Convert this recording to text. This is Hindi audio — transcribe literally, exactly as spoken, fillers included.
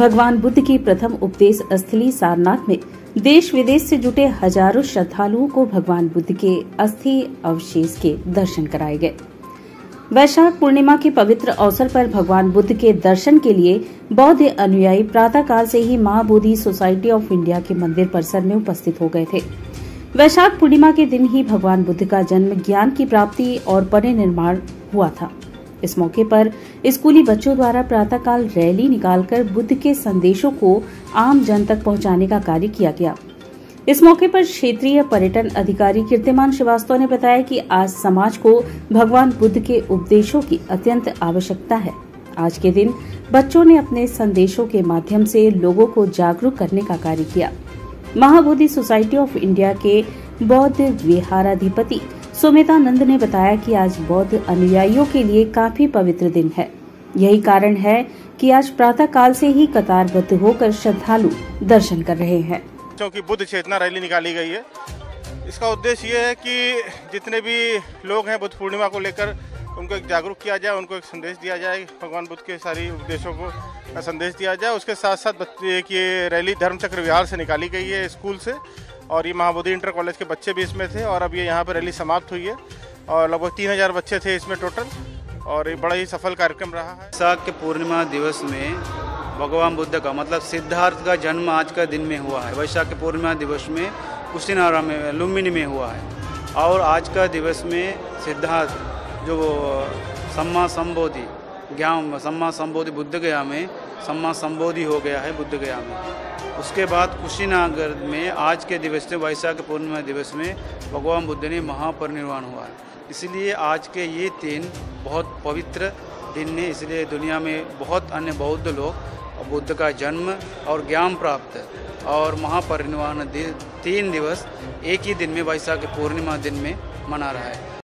भगवान बुद्ध की प्रथम उपदेश स्थली सारनाथ में देश विदेश से जुटे हजारों श्रद्धालुओं को भगवान बुद्ध के अस्थि अवशेष के दर्शन कराए गए। वैशाख पूर्णिमा के पवित्र अवसर पर भगवान बुद्ध के दर्शन के लिए बौद्ध अनुयायी प्रातःकाल से ही महाबोधि सोसाइटी ऑफ इंडिया के मंदिर परिसर में उपस्थित हो गए थे। वैशाख पूर्णिमा के दिन ही भगवान बुद्ध का जन्म, ज्ञान की प्राप्ति और परिनिर्वाण हुआ था। इस मौके पर स्कूली बच्चों द्वारा प्रातःकाल रैली निकालकर बुद्ध के संदेशों को आम जन तक पहुंचाने का कार्य किया गया। इस मौके पर क्षेत्रीय पर्यटन अधिकारी कीर्तिमान श्रीवास्तव ने बताया कि आज समाज को भगवान बुद्ध के उपदेशों की अत्यंत आवश्यकता है। आज के दिन बच्चों ने अपने संदेशों के माध्यम से लोगों को जागरूक करने का कार्य किया। महाबोधि सोसाइटी ऑफ इंडिया के बौद्ध विहाराधिपति सुमेधानंद ने बताया कि आज बौद्ध अनुयायियों के लिए काफी पवित्र दिन है। यही कारण है कि आज प्रातः काल से ही कतारबद्ध होकर श्रद्धालु दर्शन कर रहे हैं। क्योंकि बुद्ध चेतना रैली निकाली गई है, इसका उद्देश्य ये है कि जितने भी लोग हैं बुद्ध पूर्णिमा को लेकर उनको एक जागरूक किया जाए, उनको एक संदेश दिया जाए, भगवान बुद्ध के सारे उपदेशों को संदेश दिया जाए। उसके साथ साथ ये रैली धर्मचक्र विहार से निकाली गई है स्कूल से, और ये महाबोधि इंटर कॉलेज के बच्चे भी इसमें थे और अब ये यहाँ पर रैली समाप्त हुई है और लगभग तीन हज़ार बच्चे थे इसमें टोटल, और ये बड़ा ही सफल कार्यक्रम रहा है। वैशाख के पूर्णिमा दिवस में भगवान बुद्ध का मतलब सिद्धार्थ का जन्म आज का दिन में हुआ है। वैशाख के पूर्णिमा दिवस में कुशीनगर में लुम्बिनी में हुआ है, और आज का दिवस में सिद्धार्थ जो सम्मा संबोधि ज्ञान सम्मा संबोधि बुद्ध गया में सम्मा संबोधि हो गया है बुद्ध गया में। उसके बाद कुशीनागर में आज के दिवस से वैशाख पूर्णिमा दिवस में भगवान बुद्ध ने महापरिनिर्वाण हुआ है। इसलिए आज के ये तीन बहुत पवित्र दिन है, इसलिए दुनिया में बहुत अन्य बौद्ध लोग बुद्ध का जन्म और ज्ञान प्राप्त और महापरिनिर्वाण दिन तीन दिवस एक ही दिन में वैशाख पूर्णिमा दिन में मना रहा है।